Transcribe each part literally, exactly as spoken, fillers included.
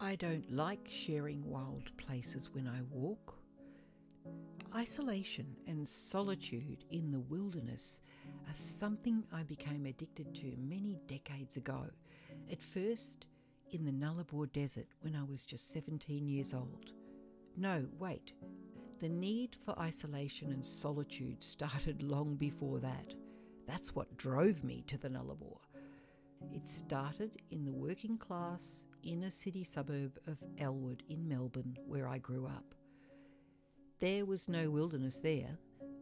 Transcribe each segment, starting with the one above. I don't like sharing wild places when I walk. Isolation and solitude in the wilderness are something I became addicted to many decades ago, at first in the Nullarbor Desert when I was just seventeen years old. No, wait, the need for isolation and solitude started long before that. That's what drove me to the Nullarbor. It started in the working class inner city suburb of Elwood in Melbourne, where I grew up. There was no wilderness there,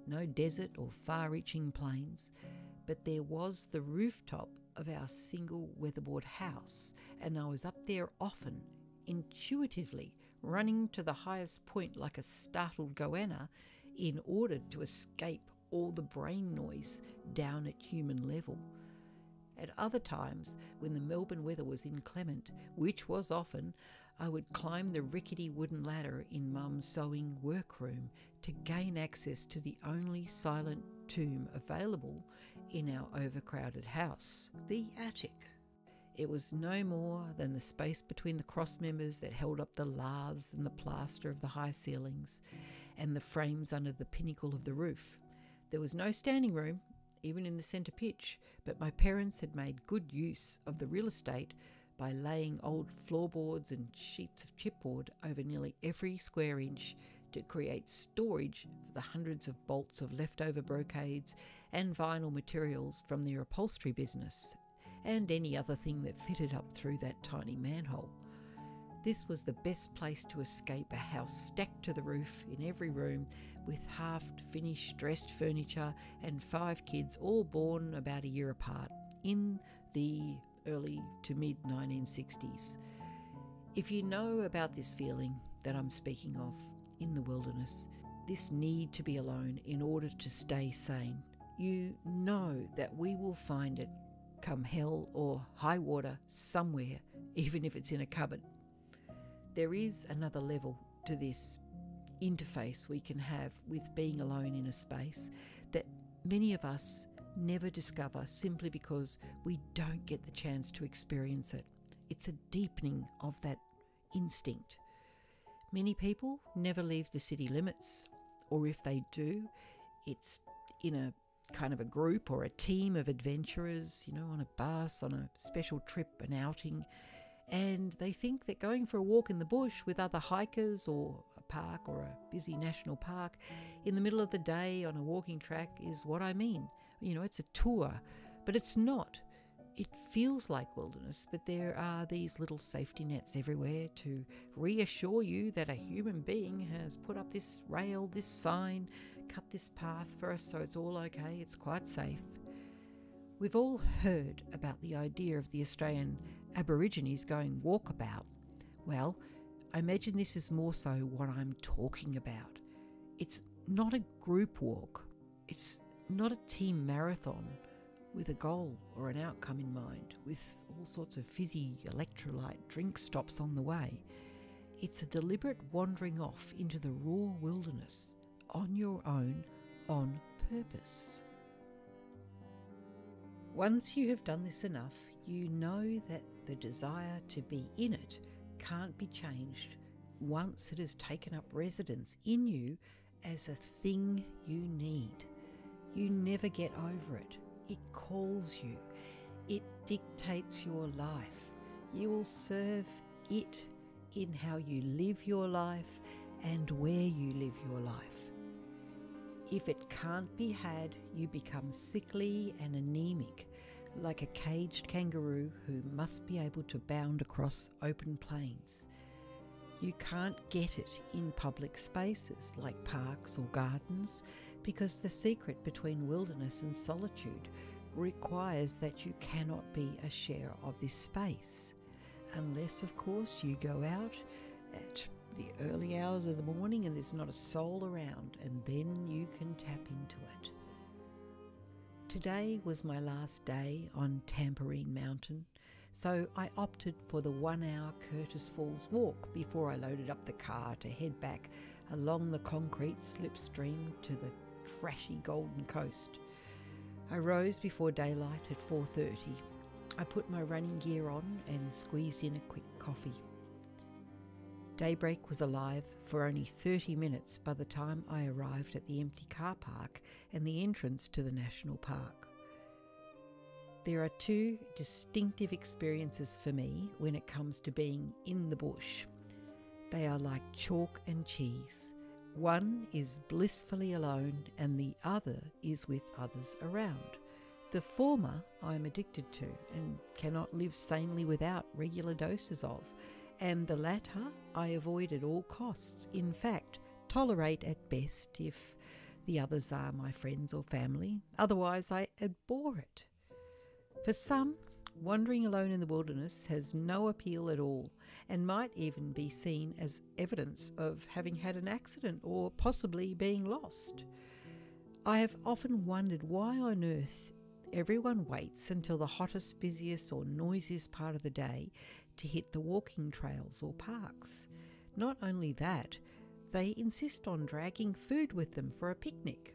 no desert or far-reaching plains, but there was the rooftop of our single weatherboard house, and I was up there often, intuitively, running to the highest point like a startled goanna in order to escape all the brain noise down at human level. At other times, when the Melbourne weather was inclement, which was often, I would climb the rickety wooden ladder in Mum's sewing workroom to gain access to the only silent tomb available in our overcrowded house, the attic. It was no more than the space between the cross members that held up the laths and the plaster of the high ceilings and the frames under the pinnacle of the roof. There was no standing room, even in the centre pitch, but my parents had made good use of the real estate by laying old floorboards and sheets of chipboard over nearly every square inch to create storage for the hundreds of bolts of leftover brocades and vinyl materials from their upholstery business, and any other thing that fitted up through that tiny manhole. This was the best place to escape a house stacked to the roof in every room with half-finished dressed furniture and five kids all born about a year apart in the early to mid nineteen sixties. If you know about this feeling that I'm speaking of in the wilderness, this need to be alone in order to stay sane, you know that we will find it come hell or high water somewhere, even if it's in a cupboard. There is another level to this interface we can have with being alone in a space that many of us never discover simply because we don't get the chance to experience it. It's a deepening of that instinct. Many people never leave the city limits, or if they do, it's in a kind of a group or a team of adventurers, you know, on a bus, on a special trip, an outing. And they think that going for a walk in the bush with other hikers or a park or a busy national park in the middle of the day on a walking track is what I mean. You know, it's a tour, but it's not. It feels like wilderness, but there are these little safety nets everywhere to reassure you that a human being has put up this rail, this sign, cut this path for us, so it's all okay, it's quite safe. We've all heard about the idea of the Australian Aborigines going walkabout. Well, I imagine this is more so what I'm talking about. It's not a group walk. It's not a team marathon with a goal or an outcome in mind, with all sorts of fizzy electrolyte drink stops on the way. It's a deliberate wandering off into the raw wilderness, on your own, on purpose. Once you have done this enough, you know that the desire to be in it can't be changed once it has taken up residence in you as a thing you need. You never get over it. It calls you. It dictates your life. You will serve it in how you live your life and where you live your life. If it can't be had, you become sickly and anemic, like a caged kangaroo who must be able to bound across open plains. You can't get it in public spaces like parks or gardens, because the secret between wilderness and solitude requires that you cannot be a share of this space. Unless, of course, you go out at the early hours of the morning and there's not a soul around, and then you can tap into it. Today was my last day on Tamborine Mountain, so I opted for the one hour Curtis Falls walk before I loaded up the car to head back along the concrete slipstream to the trashy Golden Coast. I rose before daylight at four thirty. I put my running gear on and squeezed in a quick coffee. Daybreak was alive for only thirty minutes by the time I arrived at the empty car park and the entrance to the national park. There are two distinctive experiences for me when it comes to being in the bush. They are like chalk and cheese. One is blissfully alone and the other is with others around. The former I am addicted to and cannot live sanely without regular doses of, and the latter I avoid at all costs, in fact tolerate at best if the others are my friends or family, otherwise I abhor it. For some, wandering alone in the wilderness has no appeal at all and might even be seen as evidence of having had an accident or possibly being lost. I have often wondered why on earth everyone waits until the hottest, busiest or noisiest part of the day to hit the walking trails or parks. Not only that, they insist on dragging food with them for a picnic.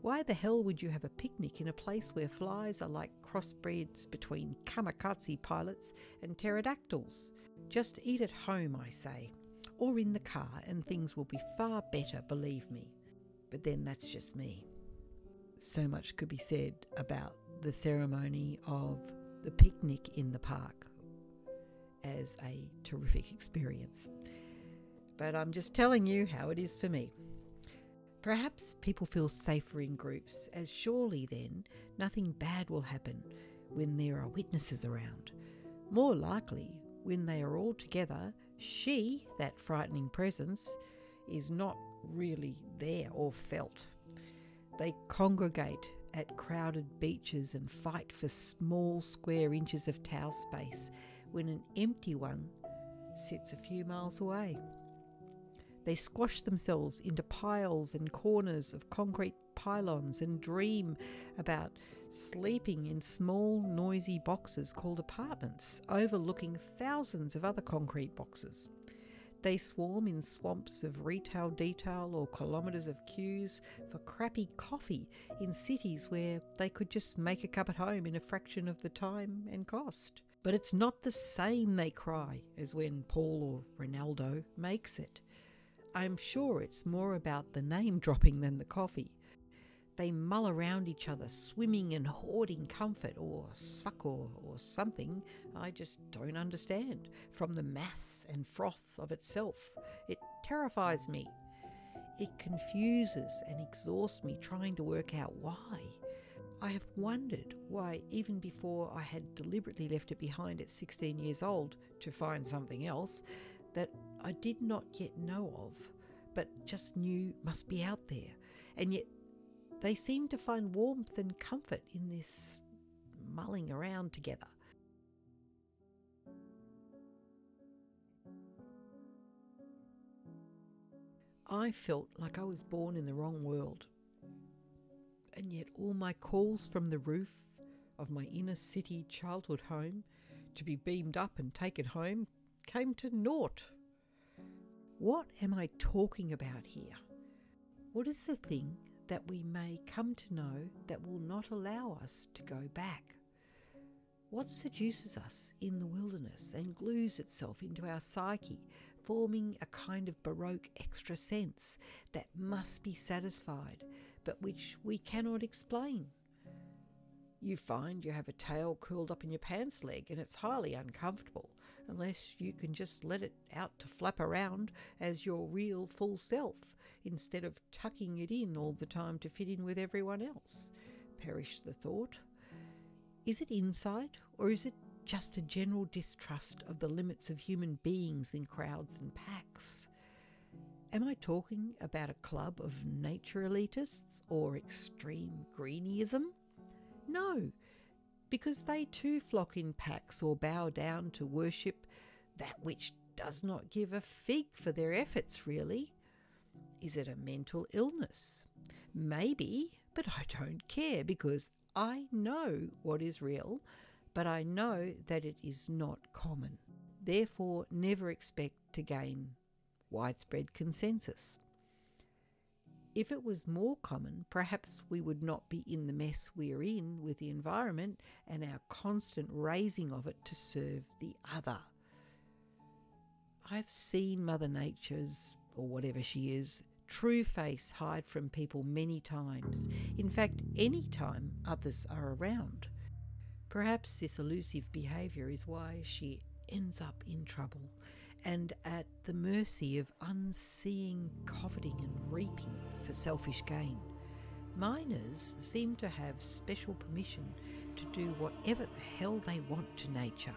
Why the hell would you have a picnic in a place where flies are like crossbreeds between kamikaze pilots and pterodactyls? Just eat at home, I say, or in the car, and things will be far better, believe me. But then that's just me. So much could be said about the ceremony of the picnic in the park as a terrific experience. But I'm just telling you how it is for me. Perhaps people feel safer in groups, as surely then nothing bad will happen when there are witnesses around. More likely, when they are all together, she, that frightening presence, is not really there or felt. They congregate at crowded beaches and fight for small square inches of towel space when an empty one sits a few miles away. They squash themselves into piles and corners of concrete pylons and dream about sleeping in small, noisy boxes called apartments, overlooking thousands of other concrete boxes. They swarm in swamps of retail detail or kilometres of queues for crappy coffee in cities where they could just make a cup at home in a fraction of the time and cost. But it's not the same, they cry, as when Paul or Ronaldo makes it. I'm sure it's more about the name dropping than the coffee. They mull around each other, swimming and hoarding comfort or succour or something I just don't understand from the mass and froth of itself. It terrifies me. It confuses and exhausts me trying to work out why. I have wondered why even before I had deliberately left it behind at sixteen years old to find something else that I did not yet know of, but just knew must be out there, and yet they seem to find warmth and comfort in this mulling around together. I felt like I was born in the wrong world, and yet all my calls from the roof of my inner city childhood home to be beamed up and taken home came to naught. What am I talking about here? What is the thing that we may come to know that will not allow us to go back? What seduces us in the wilderness and glues itself into our psyche, forming a kind of baroque extra sense that must be satisfied, but which we cannot explain? You find you have a tail curled up in your pants leg and it's highly uncomfortable unless you can just let it out to flap around as your real full self instead of tucking it in all the time to fit in with everyone else. Perish the thought. Is it insight or is it just a general distrust of the limits of human beings in crowds and packs? Am I talking about a club of nature elitists or extreme greenism? No, because they too flock in packs or bow down to worship that which does not give a fig for their efforts, really. Is it a mental illness? Maybe, but I don't care because I know what is real, but I know that it is not common. Therefore, never expect to gain widespread consensus. If it was more common, perhaps we would not be in the mess we're in with the environment and our constant raising of it to serve the other. I've seen Mother Nature's, or whatever she is, true face hide from people many times. In fact, any time others are around. Perhaps this elusive behaviour is why she ends up in trouble and at the mercy of unseeing coveting and reaping for selfish gain. Miners seem to have special permission to do whatever the hell they want to nature.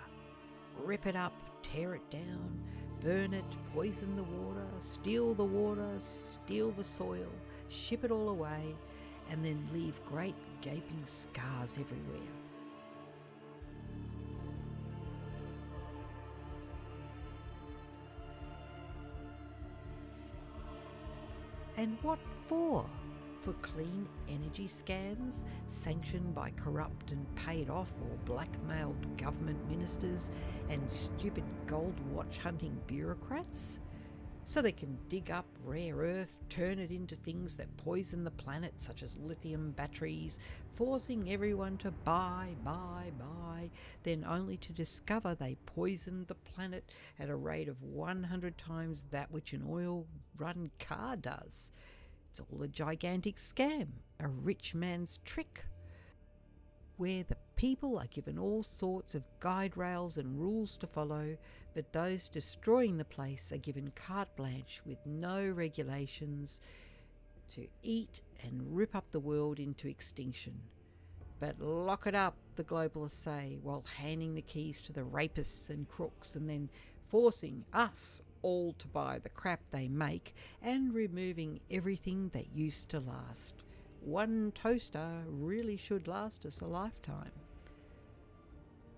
Rip it up, tear it down, burn it, poison the water, steal the water, steal the soil, ship it all away, and then leave great gaping scars everywhere. And what for? For clean energy scams sanctioned by corrupt and paid off or blackmailed government ministers and stupid gold watch hunting bureaucrats? So they can dig up rare earth, turn it into things that poison the planet, such as lithium batteries, forcing everyone to buy, buy, buy, then only to discover they poisoned the planet at a rate of one hundred times that which an oil-run car does. It's all a gigantic scam, a rich man's trick, where the people are given all sorts of guide rails and rules to follow, but those destroying the place are given carte blanche with no regulations to eat and rip up the world into extinction. But lock it up, the globalists say, while handing the keys to the rapists and crooks and then forcing us all to buy the crap they make and removing everything that used to last. One toaster really should last us a lifetime.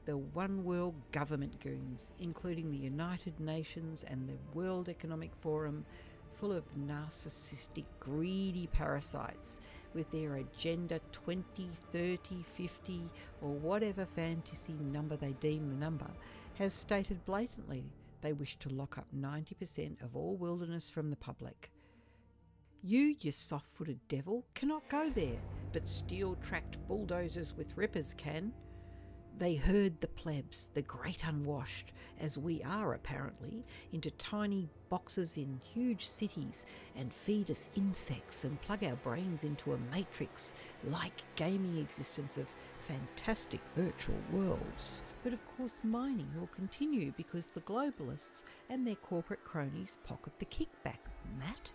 The One World government goons, including the United Nations and the World Economic Forum, full of narcissistic, greedy parasites with their Agenda twenty, thirty, fifty, or whatever fantasy number they deem the number, has stated blatantly they wish to lock up ninety percent of all wilderness from the public. You, you soft-footed devil, cannot go there, but steel-tracked bulldozers with rippers can. They herd the plebs, the great unwashed, as we are apparently, into tiny boxes in huge cities and feed us insects and plug our brains into a matrix-like gaming existence of fantastic virtual worlds. But of course mining will continue because the globalists and their corporate cronies pocket the kickback on that.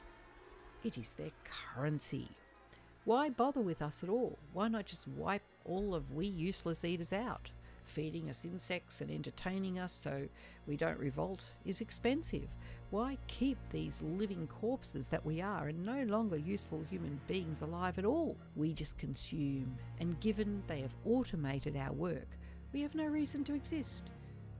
It is their currency. Why bother with us at all? Why not just wipe all of we useless eaters out? Feeding us insects and entertaining us so we don't revolt is expensive. Why keep these living corpses that we are and no longer useful human beings alive at all? We just consume, and given they have automated our work, we have no reason to exist.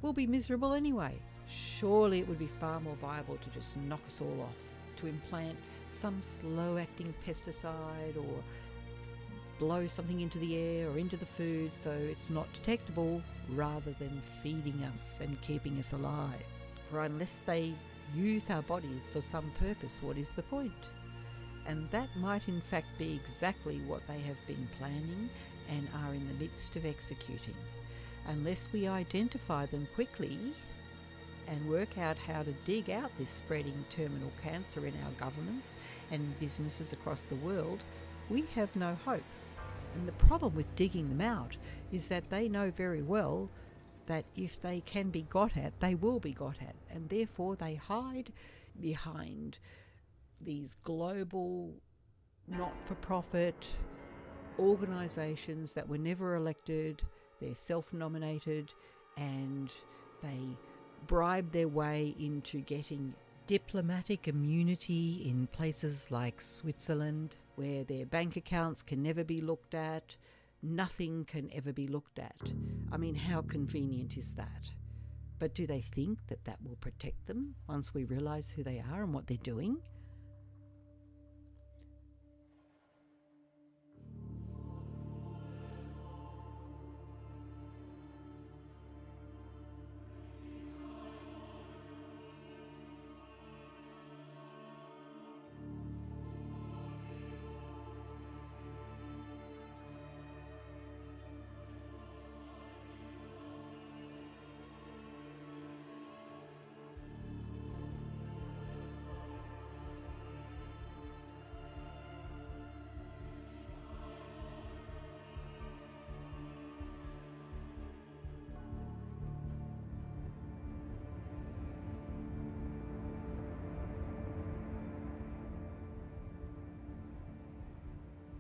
We'll be miserable anyway. Surely it would be far more viable to just knock us all off, to implant some slow-acting pesticide or blow something into the air or into the food so it's not detectable, rather than feeding us and keeping us alive. For unless they use our bodies for some purpose, what is the point? And that might in fact be exactly what they have been planning and are in the midst of executing. Unless we identify them quickly and work out how to dig out this spreading terminal cancer in our governments and businesses across the world, we have no hope. And the problem with digging them out is that they know very well that if they can be got at, they will be got at, and therefore they hide behind these global, not-for-profit organisations that were never elected. They're self-nominated, and they bribe their way into getting diplomatic immunity in places like Switzerland, where their bank accounts can never be looked at, nothing can ever be looked at. I mean, how convenient is that? But do they think that that will protect them once we realise who they are and what they're doing?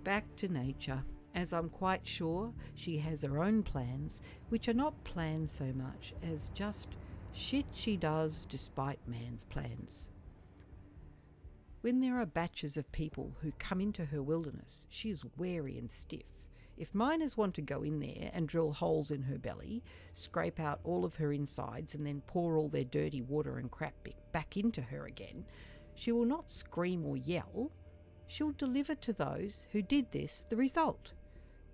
back to nature, as I'm quite sure she has her own plans, which are not plans so much as just shit she does despite man's plans. When there are batches of people who come into her wilderness, she is wary and stiff. If miners want to go in there and drill holes in her belly, scrape out all of her insides and then pour all their dirty water and crap back into her again, she will not scream or yell. She'll deliver to those who did this the result.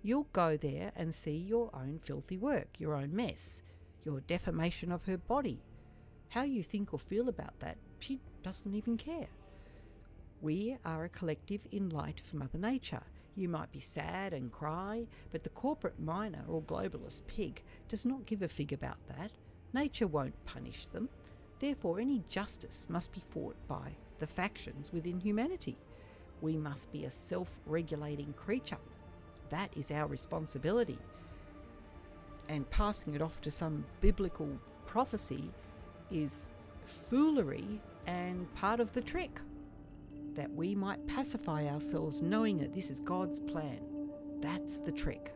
You'll go there and see your own filthy work, your own mess, your defamation of her body. How you think or feel about that, she doesn't even care. We are a collective in light of Mother Nature. You might be sad and cry, but the corporate miner or globalist pig does not give a fig about that. Nature won't punish them. Therefore, any justice must be fought by the factions within humanity. We must be a self-regulating creature. That is our responsibility. And passing it off to some biblical prophecy is foolery and part of the trick, that we might pacify ourselves knowing that this is God's plan. That's the trick.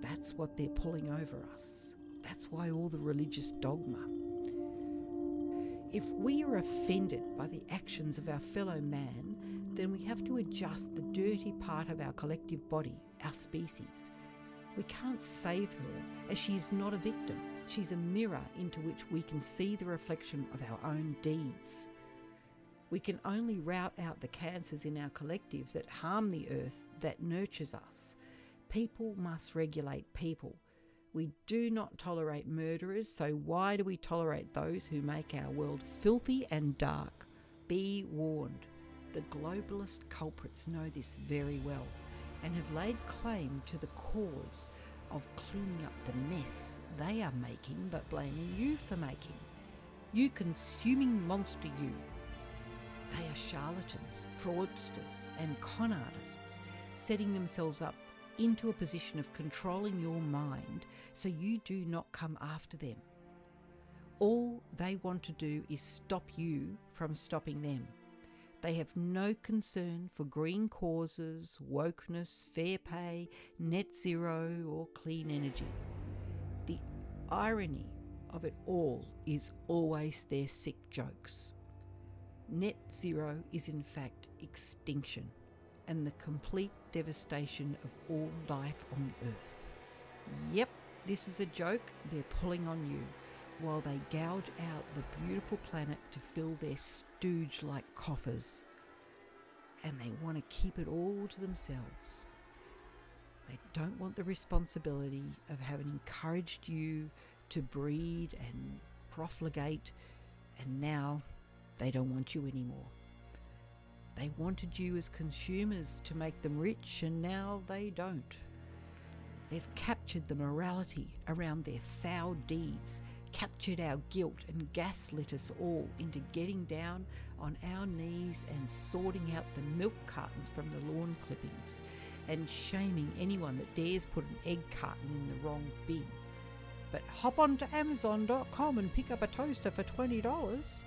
That's what they're pulling over us. That's why all the religious dogma. If we are offended by the actions of our fellow man, then we have to adjust the dirty part of our collective body, our species. We can't save her, as she is not a victim. She's a mirror into which we can see the reflection of our own deeds. We can only rout out the cancers in our collective that harm the earth that nurtures us. People must regulate people. We do not tolerate murderers, so why do we tolerate those who make our world filthy and dark? Be warned, the globalist culprits know this very well and have laid claim to the cause of cleaning up the mess they are making but blaming you for making. You consuming monster you. They are charlatans, fraudsters and con artists, setting themselves up into a position of controlling your mind so you do not come after them. All they want to do is stop you from stopping them. They have no concern for green causes, wokeness, fair pay, net zero or clean energy. The irony of it all is always their sick jokes. Net zero is in fact extinction and the complete devastation of all life on Earth. Yep, this is a joke they're pulling on you while they gouge out the beautiful planet to fill their stooge-like coffers. And they want to keep it all to themselves. They don't want the responsibility of having encouraged you to breed and profligate, and now they don't want you anymore. They wanted you as consumers to make them rich, and now they don't. They've captured the morality around their foul deeds, captured our guilt and gaslit us all into getting down on our knees and sorting out the milk cartons from the lawn clippings and shaming anyone that dares put an egg carton in the wrong bin. But hop on to Amazon dot com and pick up a toaster for twenty dollars.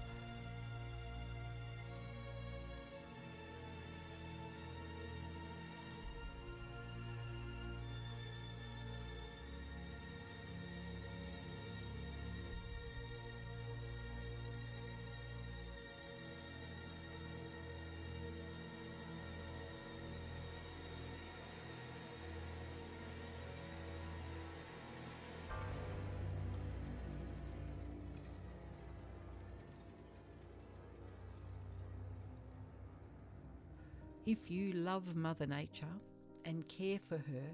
If you love Mother Nature and care for her,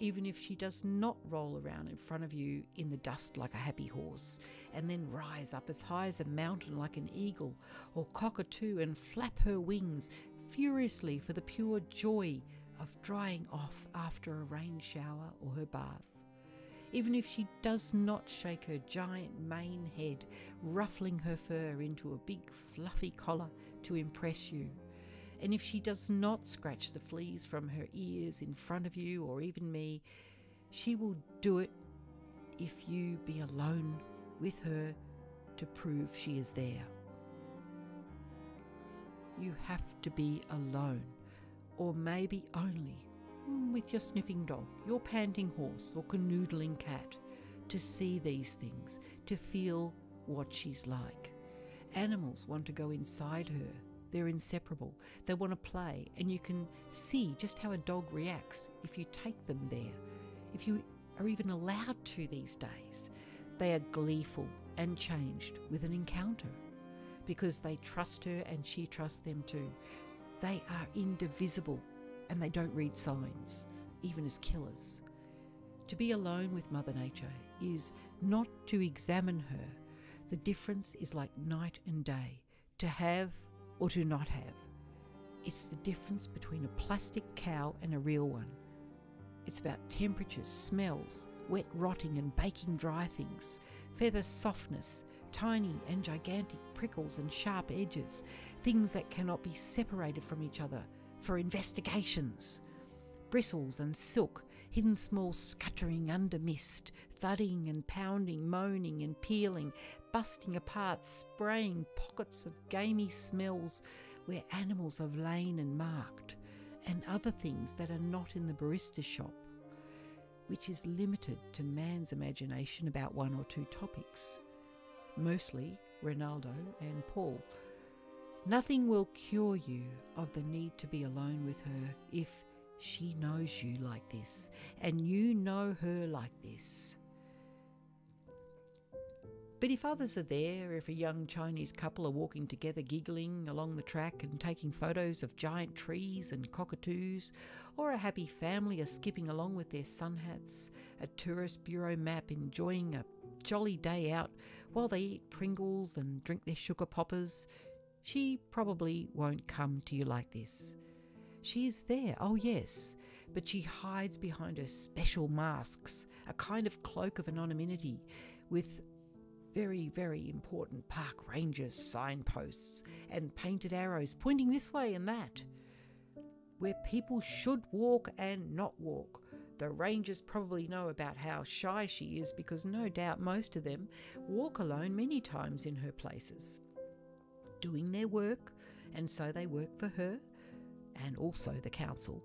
even if she does not roll around in front of you in the dust like a happy horse, and then rise up as high as a mountain like an eagle or cockatoo and flap her wings furiously for the pure joy of drying off after a rain shower or her bath. Even if she does not shake her giant mane head, ruffling her fur into a big fluffy collar to impress you. And if she does not scratch the fleas from her ears in front of you or even me, she will do it if you be alone with her to prove she is there. You have to be alone or maybe only with your sniffing dog, your panting horse, or canoodling cat, to see these things, to feel what she's like. Animals want to go inside her. They're inseparable. They want to play, and you can see just how a dog reacts if you take them there. If you are even allowed to these days, they are gleeful and changed with an encounter because they trust her and she trusts them too. They are indivisible and they don't read signs, even as killers. To be alone with Mother Nature is not to examine her. The difference is like night and day, to have or to not have. It's the difference between a plastic cow and a real one. It's about temperatures, smells, wet rotting and baking dry things, feather softness, tiny and gigantic prickles and sharp edges, things that cannot be separated from each other for investigations. Bristles and silk, hidden small scuttering under mist, thudding and pounding, moaning and peeling, busting apart, spraying pockets of gamey smells where animals have lain and marked, and other things that are not in the barista shop, which is limited to man's imagination about one or two topics, mostly Ronaldo and Paul. Nothing will cure you of the need to be alone with her if she knows you like this and you know her like this. But if others are there, if a young Chinese couple are walking together giggling along the track and taking photos of giant trees and cockatoos, or a happy family are skipping along with their sun hats, a tourist bureau map, enjoying a jolly day out while they eat Pringles and drink their sugar poppers, she probably won't come to you like this. She is there, oh yes, but she hides behind her special masks, a kind of cloak of anonymity, with very, very important park rangers' signposts and painted arrows pointing this way and that. Where people should walk and not walk. The rangers probably know about how shy she is because no doubt most of them walk alone many times in her places, doing their work, and so they work for her and also the council.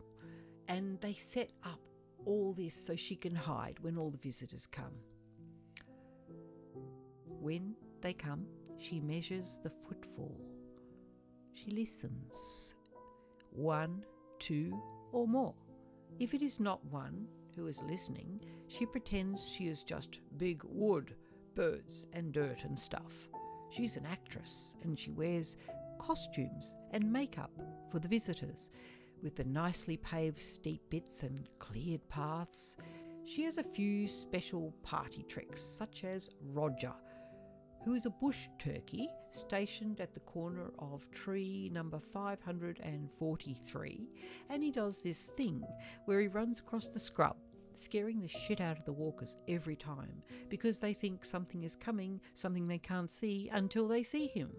And they set up all this so she can hide when all the visitors come. When they come, she measures the footfall. She listens. One, two, or more. If it is not one who is listening, she pretends she is just big wood, birds and dirt and stuff. She's an actress and she wears costumes and makeup for the visitors, with the nicely paved steep bits and cleared paths. She has a few special party tricks, such as Roger, who is a bush turkey stationed at the corner of tree number five hundred forty-three, and he does this thing where he runs across the scrub, scaring the shit out of the walkers every time, because they think something is coming, something they can't see until they see him.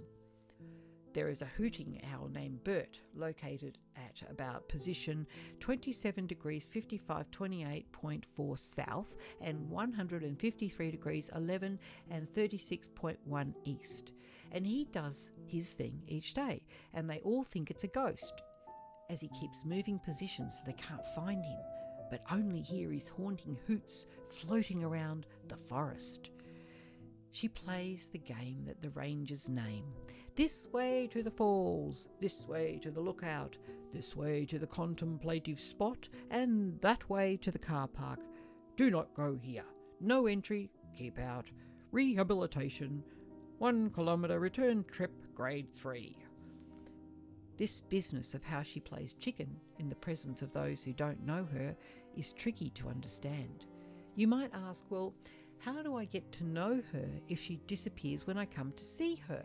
There is a hooting owl named Bert, located at about position twenty-seven degrees fifty-five twenty-eight point four south and one hundred fifty-three degrees eleven and thirty-six point one east. And he does his thing each day, and they all think it's a ghost, as he keeps moving positions so they can't find him, but only hear his haunting hoots floating around the forest. She plays the game that the rangers name. This way to the falls, this way to the lookout, this way to the contemplative spot, and that way to the car park. Do not go here. No entry, keep out. Rehabilitation. One kilometre return trip, grade three. This business of how she plays chicken in the presence of those who don't know her is tricky to understand. You might ask, well, how do I get to know her if she disappears when I come to see her?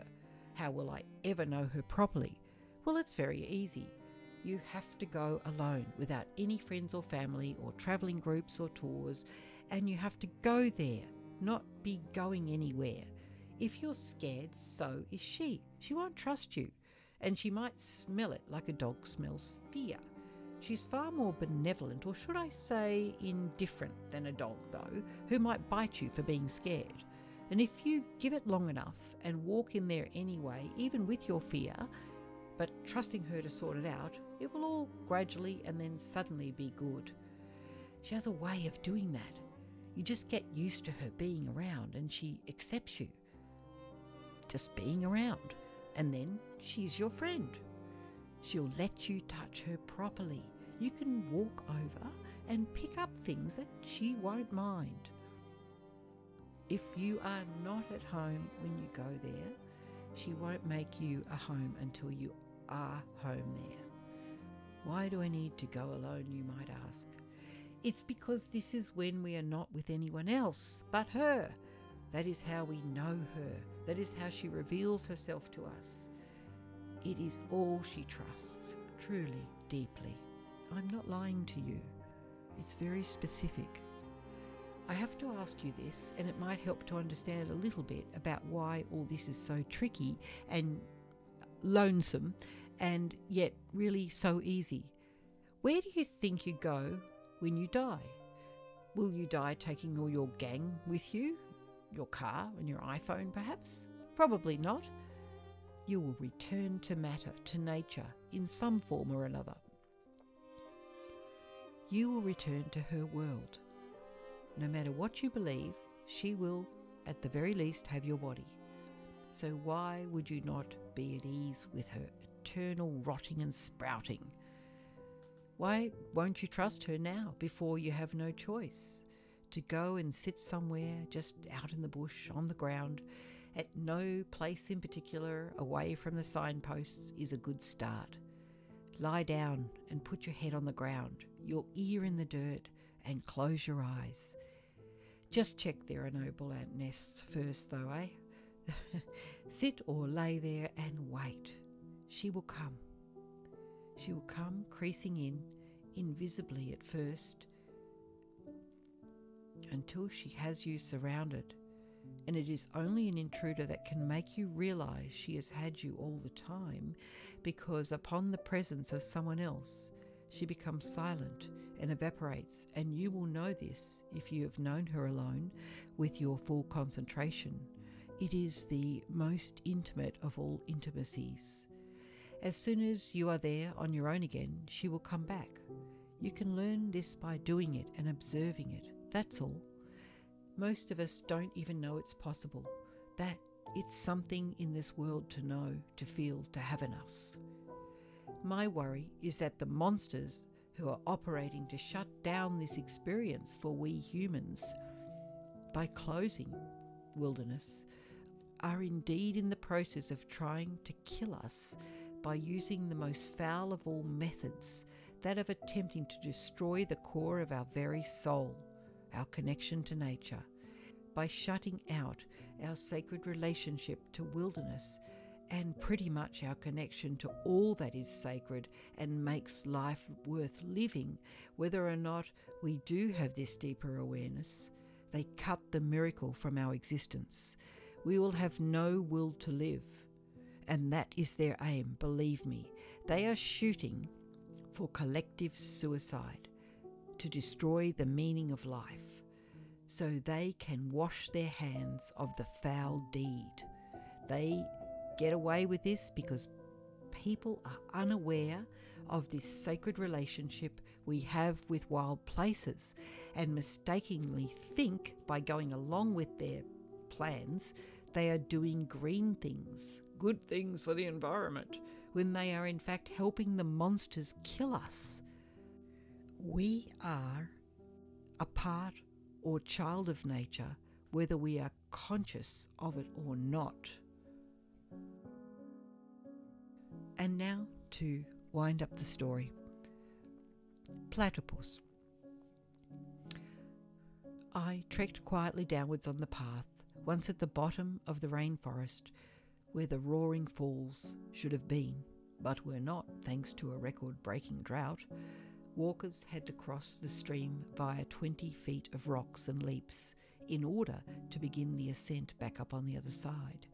How will I ever know her properly? Well, it's very easy. You have to go alone without any friends or family or travelling groups or tours, and you have to go there, not be going anywhere. If you're scared, so is she. She won't trust you, and she might smell it like a dog smells fear. She's far more benevolent, or should I say indifferent, than a dog though, who might bite you for being scared. And if you give it long enough and walk in there anyway, even with your fear, but trusting her to sort it out, it will all gradually and then suddenly be good. She has a way of doing that. You just get used to her being around and she accepts you. Just being around. And then she's your friend. She'll let you touch her properly. You can walk over and pick up things that she won't mind. If you are not at home when you go there, she won't make you a home until you are home there. Why do I need to go alone, you might ask? It's because this is when we are not with anyone else but her. That is how we know her. That is how she reveals herself to us. It is all she trusts, truly, deeply. I'm not lying to you. It's very specific. I have to ask you this, and it might help to understand a little bit about why all this is so tricky and lonesome and yet really so easy. Where do you think you go when you die? Will you die taking all your gang with you? Your car and your iPhone, perhaps? Probably not. You will return to matter, to nature, in some form or another. You will return to her world. No matter what you believe, she will, at the very least, have your body. So why would you not be at ease with her eternal rotting and sprouting? Why won't you trust her now, before you have no choice? To go and sit somewhere, just out in the bush, on the ground, at no place in particular, away from the signposts, is a good start. Lie down and put your head on the ground, your ear in the dirt, and close your eyes. Just check there are no bull ant nests first though, eh? Sit or lay there and wait. She will come. She will come creasing in, invisibly at first, until she has you surrounded. And it is only an intruder that can make you realize she has had you all the time, because upon the presence of someone else, she becomes silent and evaporates, and you will know this if you have known her alone with your full concentration. It is the most intimate of all intimacies. As soon as you are there on your own again, she will come back. You can learn this by doing it and observing it, that's all. Most of us don't even know it's possible, that it's something in this world to know, to feel, to have in us. My worry is that the monsters who are operating to shut down this experience for we humans by closing wilderness are indeed in the process of trying to kill us by using the most foul of all methods, that of attempting to destroy the core of our very soul, our connection to nature, by shutting out our sacred relationship to wilderness and pretty much our connection to all that is sacred and makes life worth living, whether or not we do have this deeper awareness. They cut the miracle from our existence. We will have no will to live. And that is their aim, believe me. They are shooting for collective suicide, to destroy the meaning of life, so they can wash their hands of the foul deed. They get away with this because people are unaware of this sacred relationship we have with wild places, and mistakenly think by going along with their plans they are doing green things, good things for the environment, when they are in fact helping the monsters kill us. We are a part or child of nature, whether we are conscious of it or not. And now to wind up the story. Platypus. I trekked quietly downwards on the path, once at the bottom of the rainforest, where the roaring falls should have been, but were not, thanks to a record-breaking drought. Walkers had to cross the stream via twenty feet of rocks and leaps in order to begin the ascent back up on the other side.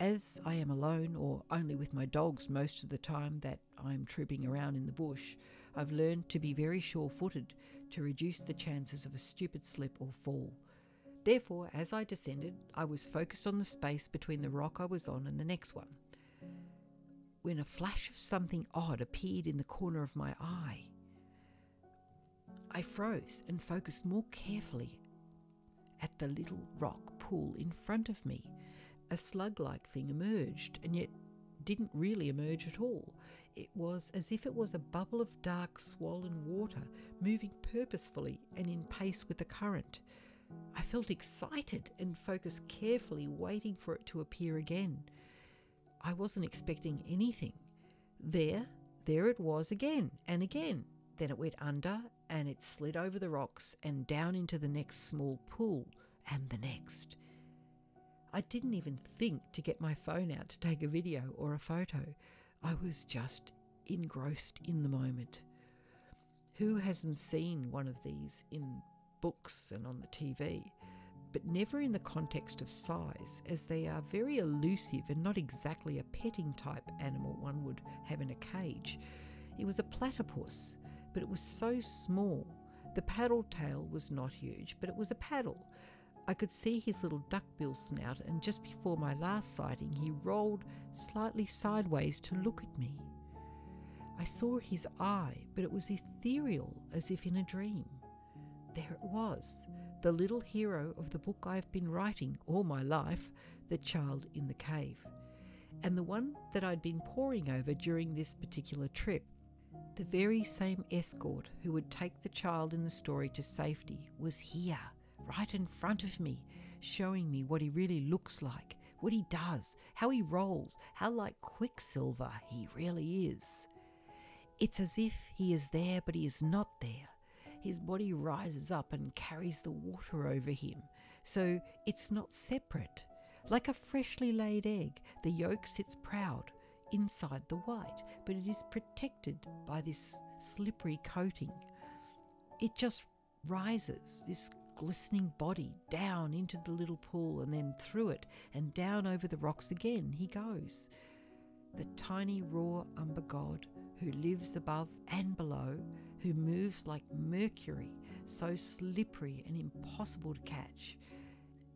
As I am alone, or only with my dogs most of the time that I am trooping around in the bush, I've learned to be very sure-footed to reduce the chances of a stupid slip or fall. Therefore, as I descended, I was focused on the space between the rock I was on and the next one. when a flash of something odd appeared in the corner of my eye. I froze and focused more carefully at the little rock pool in front of me. A slug-like thing emerged, and yet didn't really emerge at all. It was as if it was a bubble of dark, swollen water, moving purposefully and in pace with the current. I felt excited and focused carefully, waiting for it to appear again. I wasn't expecting anything. There, there it was again and again. Then it went under, and it slid over the rocks and down into the next small pool, and the next. I didn't even think to get my phone out to take a video or a photo. I was just engrossed in the moment. Who hasn't seen one of these in books and on the T V, but never in the context of size, as they are very elusive and not exactly a petting type animal one would have in a cage. It was a platypus, but it was so small. The paddle tail was not huge, but it was a paddle. I could see his little duckbill snout, and just before my last sighting, he rolled slightly sideways to look at me. I saw his eye, but it was ethereal, as if in a dream. There it was, the little hero of the book I've been writing all my life, The Child in the Cave, and the one that I'd been poring over during this particular trip. The very same escort who would take the child in the story to safety was here, right in front of me, showing me what he really looks like, what he does, how he rolls, how like Quicksilver he really is. It's as if he is there, but he is not there. His body rises up and carries the water over him, so it's not separate. Like a freshly laid egg, the yolk sits proud inside the white, but it is protected by this slippery coating. It just rises, this glistening body, down into the little pool, and then through it and down over the rocks again he goes. The tiny raw umber god who lives above and below, who moves like mercury, so slippery and impossible to catch.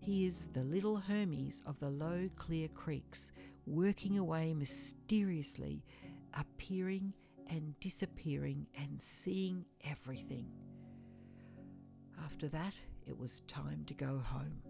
He is the little Hermes of the low, clear creeks, working away mysteriously, appearing and disappearing and seeing everything. After that, it was time to go home.